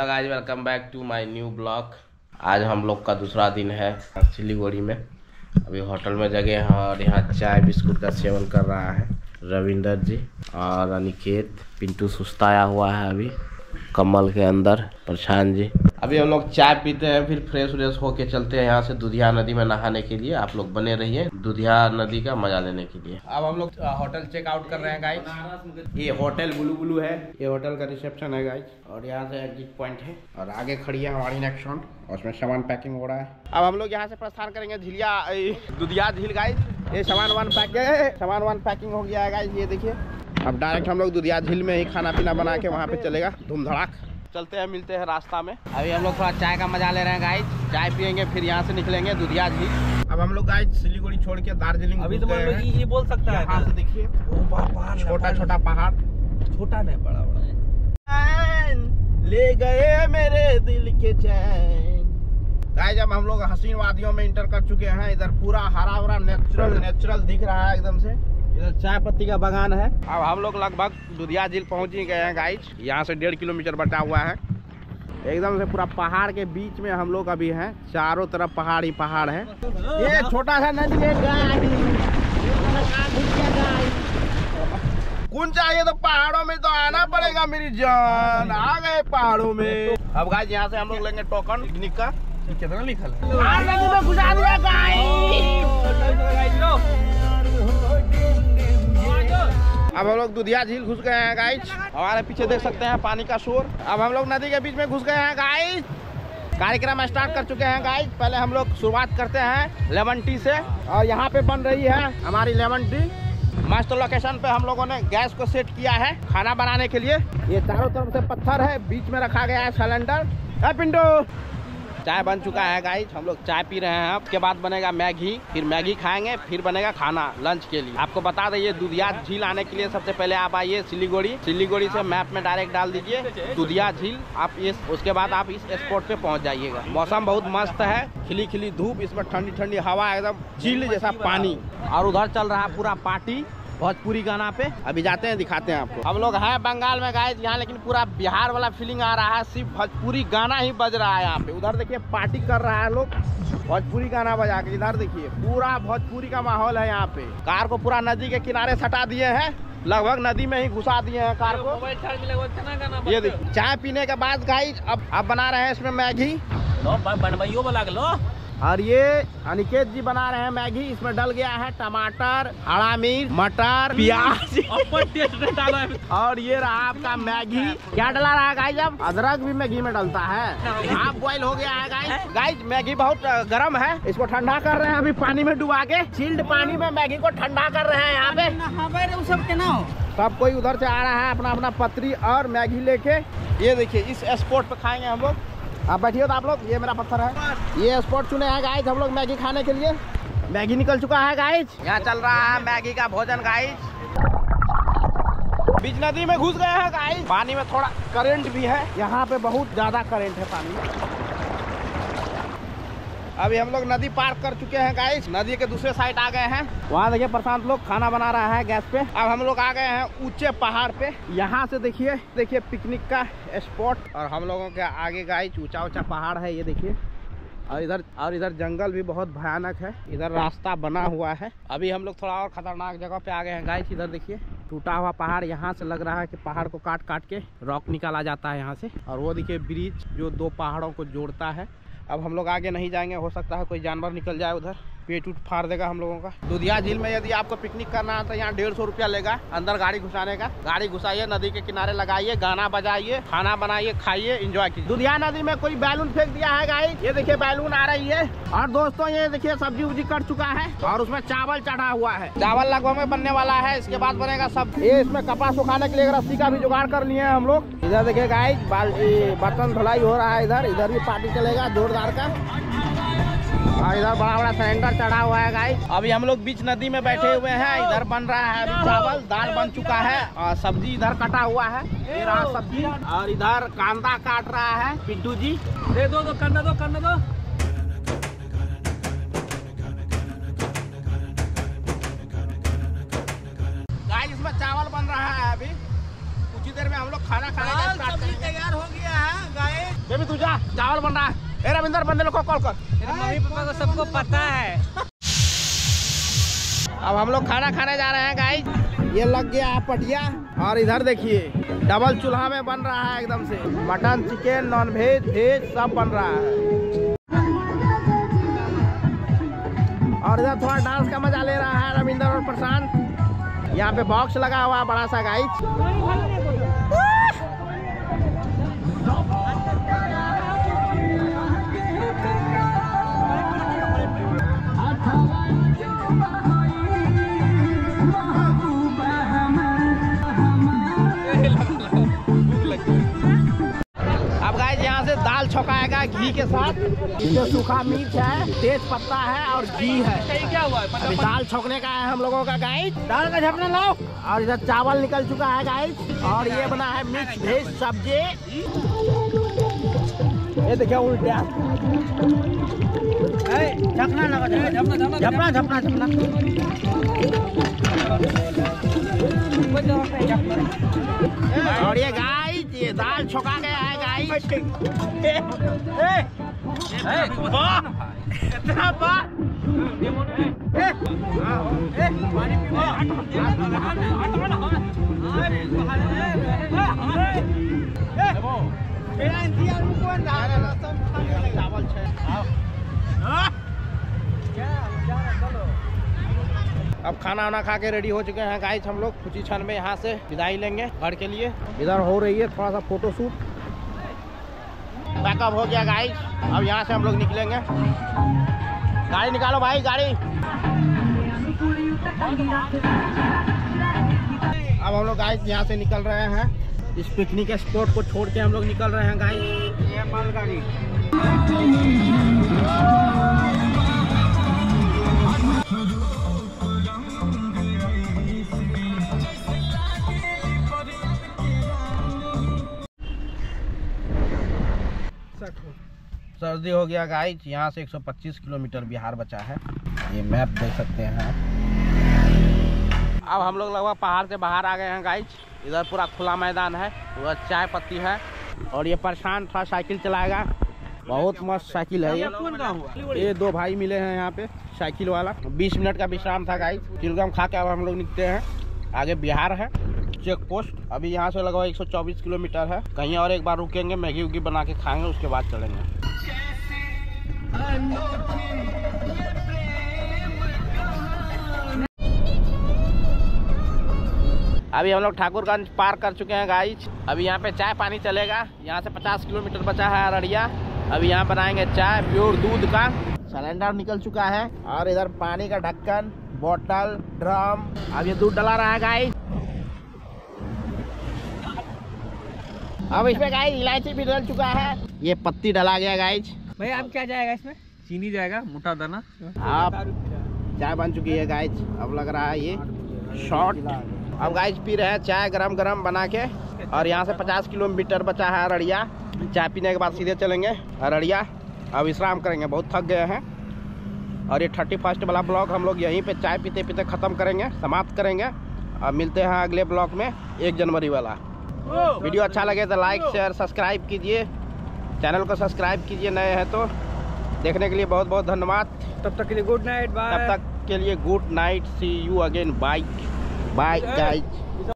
Hello guys, welcome back to my new blog. आज हम लोग का दूसरा दिन है सिलीगुड़ी में। अभी होटल में जगह है और यहाँ चाय बिस्कुट का सेवन कर रहा है रविंदर जी और अनिकेत। पिंटू सुस्ताया हुआ है अभी कम्बल के अंदर, प्रशांत जी। अभी हम लोग चाय पीते हैं, फिर फ्रेश व्रेश होके चलते हैं यहाँ से दुधिया नदी में नहाने के लिए। आप लोग बने रहिए दुधिया नदी का मजा लेने के लिए। अब हम लोग होटल चेकआउट कर रहे हैं गाइस। ये होटल ब्लू ब्लू है, ये होटल का रिसेप्शन है गाइस। और यहाँ से एग्जिट पॉइंट है और आगे खड़ी है हमारी नेक्सॉन और उसमें सामान पैकिंग हो रहा है। अब हम लोग यहाँ से प्रस्थान करेंगे झिलिया दुधिया झील गाइस। ये सामान पैकिंग हो गया है गाइस, ये देखिए। अब डायरेक्ट हम लोग दुधिया झील में ही खाना पीना बना के वहाँ पे चलेगा धूमधड़ाक। चलते हैं, मिलते हैं रास्ता में। अभी हम लोग थोड़ा चाय का मजा ले रहे हैं गाइस, चाय पियेंगे फिर यहाँ से निकलेंगे दुधिया झील। अब हम लोग गाइस सिलीगुड़ी छोड़ के दार्जिलिंग अभी तो ये बोल सकता है। यहाँ से देखिए छोटा छोटा पहाड़, छोटा नहीं बड़ा बड़ा। ले गए मेरे दिल के चैन गाइस। जब हम लोग हसीन वादियों में इंटर कर चुके हैं, इधर पूरा हरा भरा नेचुरल दिख रहा है एकदम से। चाय पत्ती का बगान है। अब हम लोग लगभग दुधिया झील पहुंच ही गए हैं गाइस। यहाँ से 1.5 किलोमीटर बचा हुआ है। एकदम से पूरा पहाड़ के बीच में हम लोग अभी हैं, चारों तरफ पहाड़ ही पहाड़ है। ये छोटा सा नदी है कौन चाहिए तो पहाड़ों में तो आना पड़ेगा मेरी जान। आ गए पहाड़ों में। अब गाइस यहाँ से हम लोग लेंगे टोकन पिकनिक का। कितना लिखल है। अब हम लोग दुधिया झील घुस गए हैं गाइस। हमारे पीछे देख सकते हैं पानी का शोर। अब हम लोग नदी के बीच में घुस गए हैं गाइस। कार्यक्रम स्टार्ट कर चुके हैं गाइस। पहले हम लोग शुरुआत करते हैं लेमन टी से और यहाँ पे बन रही है हमारी लेमन टी। मस्त लोकेशन पे हम लोगों ने गैस को सेट किया है खाना बनाने के लिए। ये चारों तरफ से पत्थर है, बीच में रखा गया है सिलेंडर। है पिंटू, चाय बन चुका है गाइस। हम लोग चाय पी रहे हैं। उसके बाद बनेगा मैगी, फिर मैगी खाएंगे, फिर बनेगा खाना लंच के लिए। आपको बता दें दुधिया झील आने के लिए सबसे पहले आप आइए सिलीगुड़ी। सिलीगुड़ी से मैप में डायरेक्ट डाल दीजिए दुधिया झील। आप ये उसके बाद आप इस स्पॉट पे पहुंच जाइएगा। मौसम बहुत मस्त है, खिली खिली धूप, इसमें ठंडी ठंडी हवा, एकदम झील जैसा पानी। और उधर चल रहा है पूरा पार्टी भोजपुरी गाना पे। अभी जाते हैं, दिखाते हैं आपको। हम लोग हैं बंगाल में गाइस यहाँ, लेकिन पूरा बिहार वाला फीलिंग आ रहा है। सिर्फ भोजपुरी गाना ही बज रहा है यहाँ पे। उधर देखिए पार्टी कर रहा है लोग भोजपुरी गाना बजा के। इधर देखिए पूरा भोजपुरी का माहौल है यहाँ पे। कार को पूरा नदी के किनारे सटा दिए हैं, लगभग नदी में ही घुसा दिए हैं कार को। ये देखिए चाय पीने के बाद गाइस अब आप बना रहे हैं इसमें मैगी। और ये अनिकेत जी बना रहे हैं मैगी। इसमें डल गया है टमाटर, हरा मिर्च, मटर, प्याज और ये रहा आपका मैगी। क्या डला रहा है गाइस? अब अदरक भी मैगी में डलता है। हाफ बॉइल हो गया है गाइस। गाइस मैगी बहुत गर्म है, इसको ठंडा कर रहे हैं अभी पानी में डुबा के। चिल्ड पानी में मैगी को ठंडा कर रहे हैं यहाँ पे। सब कोई उधर से आ रहा है अपना अपना पत्री और मैगी लेके। ये देखिए इस स्पॉट पे खाएंगे हम लोग। आप बैठिए तो आप लोग, ये मेरा पत्थर है। ये स्पॉट चुने हैं गाइस हम लोग मैगी खाने के लिए। मैगी निकल चुका है गाइस। यहाँ चल रहा है मैगी का भोजन गाइस। बीच नदी में घुस गए हैं गाइस। पानी में थोड़ा करंट भी है यहाँ पे, बहुत ज्यादा करंट है पानी में। अभी हम लोग नदी पार कर चुके हैं गाइस, नदी के दूसरे साइड आ गए हैं। वहाँ देखिए प्रशांत लोग खाना बना रहा है गैस पे। अब हम लोग आ गए हैं ऊंचे पहाड़ पे। यहाँ से देखिए पिकनिक का स्पॉट। और हम लोगों के आगे गाइस ऊंचा ऊंचा पहाड़ है, ये देखिए। और इधर जंगल भी बहुत भयानक है। इधर रास्ता बना हुआ है। अभी हम लोग थोड़ा और खतरनाक जगह पे आ गए हैं गाइस। इधर देखिए टूटा हुआ पहाड़। यहाँ से लग रहा है कि पहाड़ को काट काट के रॉक निकाला जाता है यहाँ से। और वो देखिए ब्रिज जो दो पहाड़ों को जोड़ता है। अब हम लोग आगे नहीं जाएंगे, हो सकता है कोई जानवर निकल जाए उधर, पेट उठ फाड़ देगा हम लोगों का। दुधिया झील में यदि आपको पिकनिक करना है तो यहाँ 150 रुपया लेगा अंदर गाड़ी घुसाने का। गाड़ी घुसाइए, नदी के किनारे लगाइए, गाना बजाइए, खाना बनाइए, खाइए, एंजॉय कीजिए। दुधिया नदी में कोई बैलून फेंक दिया है गाइस, ये देखिए बैलून आ रही है। और दोस्तों ये देखिए सब्जी उब्जी कट चुका है और उसमें चावल चढ़ा हुआ है। चावल लगभग में बनने वाला है, इसके बाद बनेगा सब। ये इसमें कपड़ा सुखाने के लिए रस्सी का भी जुगाड़ कर लिए है हम लोग। इधर देखिए गाइस बर्तन धुलाई हो रहा है। इधर भी पार्टी चलेगा जोरदार का। और इधर बड़ा बड़ा सिलेंडर चढ़ा हुआ है गाइस। अभी हम लोग बीच नदी में बैठे हुए हैं। इधर बन रहा है अभी चावल, दाल बन चुका है और सब्जी इधर कटा हुआ है। ये रहा सब्जी। और इधर कांदा काट रहा है पिंटू जी। दे दो दो कांदा दो, कांदा दो। गाइस इसमें चावल बन रहा है अभी। कुछ ही देर में हम लोग खाना खाएंगे। तैयार हो गया है गाइस। रहा, चावल बन रहा है। रविंदर बंदे लोग को कॉल कर, मेरे मम्मी पापा को सबको पता है। अब हम लोग खाना खाने जा रहे हैं गाइस। ये लग गया पटिया और इधर देखिए डबल चूल्हा में बन रहा है एकदम से। Mutton chicken non veg veg सब बन रहा है और इधर थोड़ा डांस का मजा ले रहा है रविंदर और प्रशांत। यहाँ पे बॉक्स लगा हुआ बड़ा सा गाइस। दाल छौकाएगा घी के साथ, जो सूखा मिर्च है, तेज पत्ता है और घी है। क्या हुआ है? दाल छौकने का है हम लोगों का गाइस। दाल का झपना लाओ। और इधर चावल निकल चुका है गाइस और ये बना है मिक्स वेज सब्जी। ये देखिए उल्टा झपना लगा, झपना झपना झपना। और ये गाइस ये दाल छौका गया है गाइस। अब खाना वाना खा के रेडी हो चुके हैं गाइस हम लोग। कुछ ही क्षण में यहाँ से विदाई लेंगे घर के लिए। इधर हो रही है थोड़ा सा फोटोशूट, बैकअप हो गया गाइस। अब यहाँ से हम लोग निकलेंगे। गाड़ी निकालो भाई, गाड़ी। अब हम लोग गाइस यहाँ से निकल रहे हैं। इस पिकनिक स्पॉट को छोड़ के हम लोग निकल रहे हैं गाइस। ये मालगाड़ी। सर्दी हो गया गाइस। यहाँ से 125 किलोमीटर बिहार बचा है। ये मैप देख सकते हैं। अब हम लोग लगभग पहाड़ से बाहर आ गए हैं गाइस। इधर पूरा खुला मैदान है, पूरा चाय पत्ती है। और ये परेशान था, साइकिल चलाएगा। बहुत मस्त साइकिल है ये। ये दो भाई मिले हैं यहाँ पे साइकिल वाला। 20 मिनट का विश्राम था गाइस। चिलगम खा के अब हम लोग निकलते हैं। आगे बिहार है चेक पोस्ट। अभी यहाँ से लगभग 124 किलोमीटर है। कहीं और एक बार रुकेंगे, मैगी उगी बना के खाएंगे, उसके बाद चलेंगे। अभी हम लोग ठाकुरगंज पार कर चुके हैं गाइस। अभी यहाँ पे चाय पानी चलेगा। यहाँ से 50 किलोमीटर बचा है अररिया। अभी यहाँ बनाएंगे चाय प्योर दूध का। सिलेंडर निकल चुका है और इधर पानी का ढक्कन, बोतल, ड्रम। अब ये दूध डला रहा है गाइस। अब इसमें गाइस इलायची भी डल चुका है। ये पत्ती डला गया गाइस। भाई अब क्या जाएगा इसमें? चीनी जाएगा, मोटा दाना। आप चाय बन चुकी है गाइस। अब लग रहा है ये शॉर्ट। अब गाइस पी रहे हैं चाय गरम गरम बना के। और यहाँ से 50 किलोमीटर बचा है अररिया। चाय पीने के बाद सीधे चलेंगे अररिया। अब विश्राम करेंगे, बहुत थक गए हैं। और ये 31 वाला ब्लॉग हम लोग यहीं पर चाय पीते पीते ख़त्म करेंगे, समाप्त करेंगे। और मिलते हैं अगले ब्लॉग में, 1 जनवरी वाला। वीडियो अच्छा लगे तो लाइक शेयर सब्सक्राइब कीजिए। चैनल को सब्सक्राइब कीजिए नए हैं तो। देखने के लिए बहुत बहुत धन्यवाद। तब तक के लिए गुड नाइट। बाय। तब तक के लिए good night. See you again. Bye bye guys.